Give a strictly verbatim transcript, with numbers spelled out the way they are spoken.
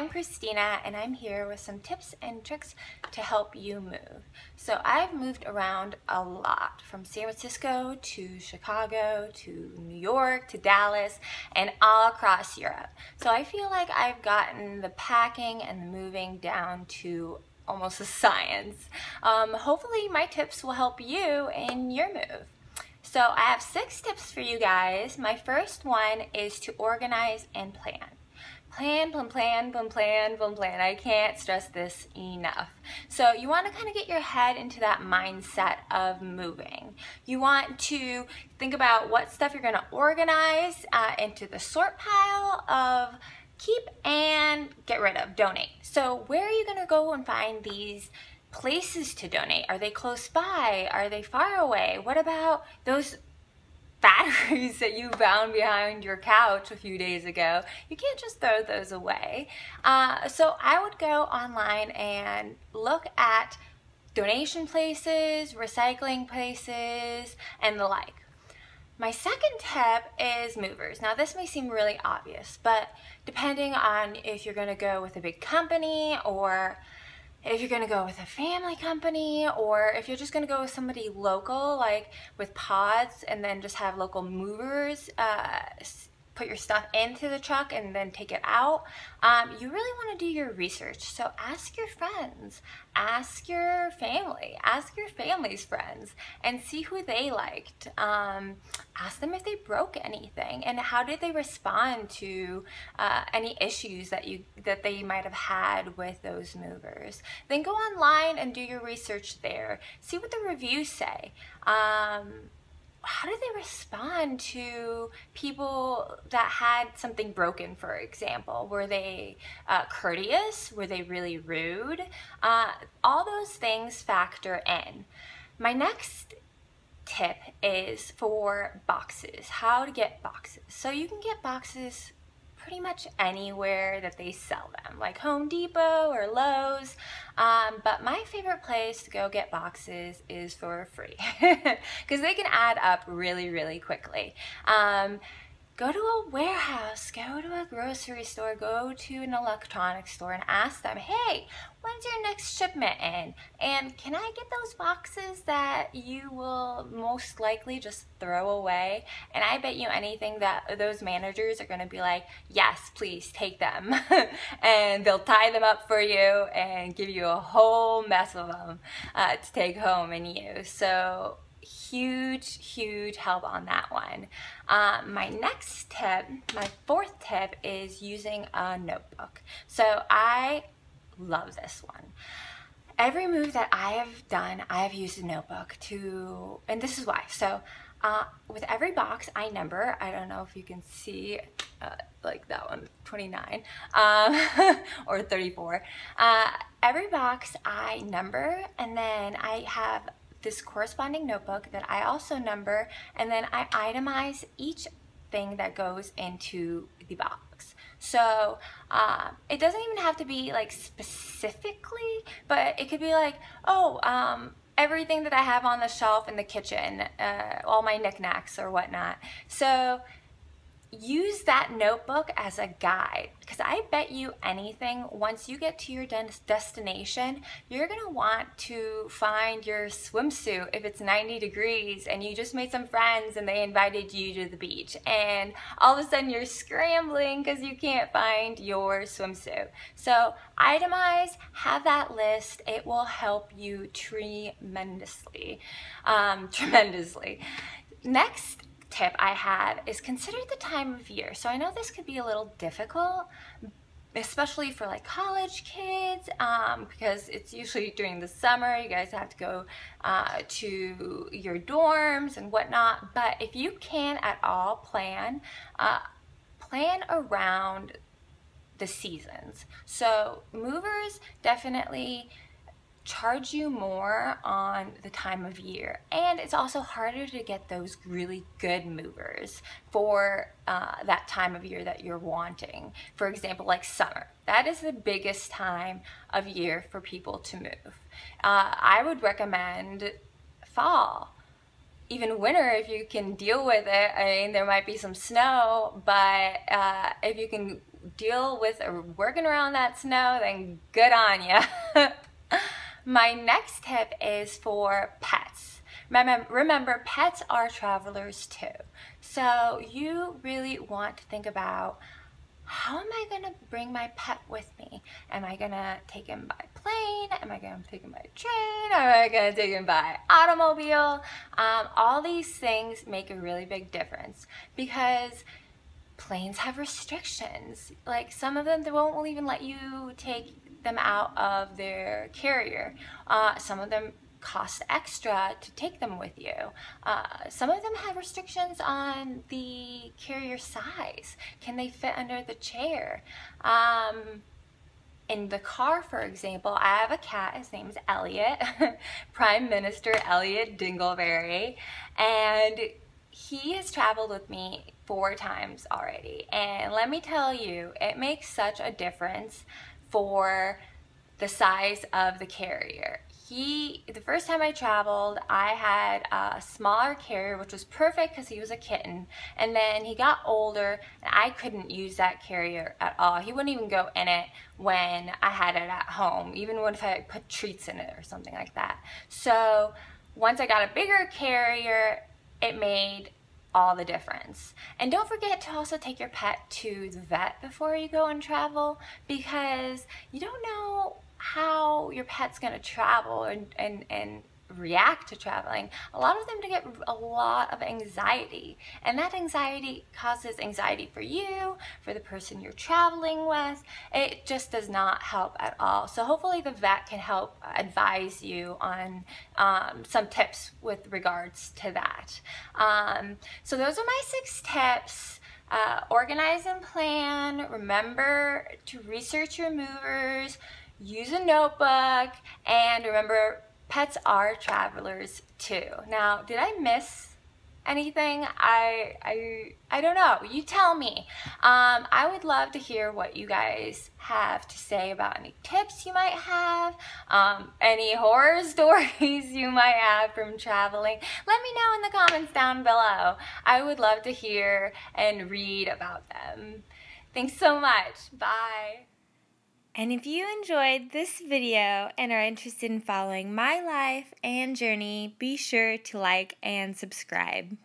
I'm Christina and I'm here with some tips and tricks to help you move. So I've moved around a lot, from San Francisco to Chicago to New York to Dallas and all across Europe. So I feel like I've gotten the packing and the moving down to almost a science. Um, hopefully my tips will help you in your move. So I have six tips for you guys. My first one is to organize and plan. Plan, plan, plan, plan, plan, plan, plan. I can't stress this enough. So you want to kind of get your head into that mindset of moving. You want to think about what stuff you're going to organize uh, into the sort pile of keep and get rid of, donate. So where are you going to go and find these places to donate? Are they close by? Are they far away? What about those batteries that you found behind your couch a few days ago? You can't just throw those away. Uh, so I would go online and look at donation places, recycling places, and the like. My second tip is movers. Now this may seem really obvious, but depending on if you're gonna go with a big company or if you're gonna go with a family company, or if you're just gonna go with somebody local, like with pods, and then just have local movers uh, put your stuff into the truck and then take it out, um, you really wanna do your research. So ask your friends, ask your family, ask your family's friends, and see who they liked. Um, ask them if they broke anything and how did they respond to uh, any issues that you that they might have had with those movers. Then go online and do your research there. See what the reviews say. Um, how did they respond to people that had something broken, for example? Were they uh, courteous? Were they really rude? Uh, all those things factor in. My next tip is for boxes, how to get boxes. So you can get boxes pretty much anywhere that they sell them, like Home Depot or Lowe's, um, but my favorite place to go get boxes is for free because they can add up really, really quickly. Um, go to a warehouse, go to a grocery store, go to an electronics store and ask them, hey, when's your next shipment in? And can I get those boxes that you will most likely just throw away? And I bet you anything that those managers are gonna be like, yes, please take them. And they'll tie them up for you and give you a whole mess of them uh, to take home and use. So huge, huge help on that one. Uh, my next tip, my fourth tip, is using a notebook. So I love this one. Every move that I have done, I have used a notebook to, and this is why. So uh, with every box I number, I don't know if you can see uh, like that one, twenty-nine um, or thirty-four. Uh, every box I number, and then I have this corresponding notebook that I also number, and then I itemize each thing that goes into the box. So uh, it doesn't even have to be like specifically, but it could be like, oh, um, everything that I have on the shelf in the kitchen, uh, all my knickknacks or whatnot. So use that notebook as a guide, because I bet you anything, once you get to your destination, you're gonna want to find your swimsuit if it's ninety degrees and you just made some friends and they invited you to the beach, and all of a sudden you're scrambling because you can't find your swimsuit. So itemize, have that list. It will help you tremendously, um, tremendously. Next tip I have is consider the time of year. So I know this could be a little difficult, especially for like college kids, um, because it's usually during the summer. You guys have to go uh, to your dorms and whatnot. But if you can at all plan, uh, plan around the seasons. So movers definitely charge you more on the time of year, and it's also harder to get those really good movers for uh, that time of year that you're wanting. For example, like summer, that is the biggest time of year for people to move. uh, I would recommend fall, even winter if you can deal with it. I mean, there might be some snow, but uh, if you can deal with working around that snow, then good on ya. My next tip is for pets. Remember, remember, pets are travelers too. So you really want to think about, how am I gonna bring my pet with me? Am I gonna take him by plane? Am I gonna take him by train? Am I gonna take him by automobile? Um, all these things make a really big difference because planes have restrictions. Like some of them, they won't even let you take them out of their carrier. Uh, some of them cost extra to take them with you. Uh, some of them have restrictions on the carrier size. Can they fit under the chair? Um, in the car, for example, I have a cat, his name is Elliot, Prime Minister Elliot Dingleberry, and he has traveled with me four times already. And let me tell you, it makes such a difference for the size of the carrier. He, the first time I traveled, I had a smaller carrier, which was perfect because he was a kitten. And then he got older, and I couldn't use that carrier at all. He wouldn't even go in it when I had it at home, even when if I put treats in it or something like that. So once I got a bigger carrier, it made all the difference. And don't forget to also take your pet to the vet before you go and travel, because you don't know how your pet's gonna travel and, and, and react to traveling. A lot of them get a lot of anxiety, and that anxiety causes anxiety for you, for the person you're traveling with. It just does not help at all. So hopefully the vet can help advise you on um, some tips with regards to that. Um, so those are my six tips. Uh, organize and plan. Remember to research your movers. Use a notebook, and remember, pets are travelers too. Now, did I miss anything? I I I don't know. You tell me. Um, I would love to hear what you guys have to say about any tips you might have, um, any horror stories you might have from traveling. Let me know in the comments down below. I would love to hear and read about them. Thanks so much. Bye. And if you enjoyed this video and are interested in following my life and journey, be sure to like and subscribe.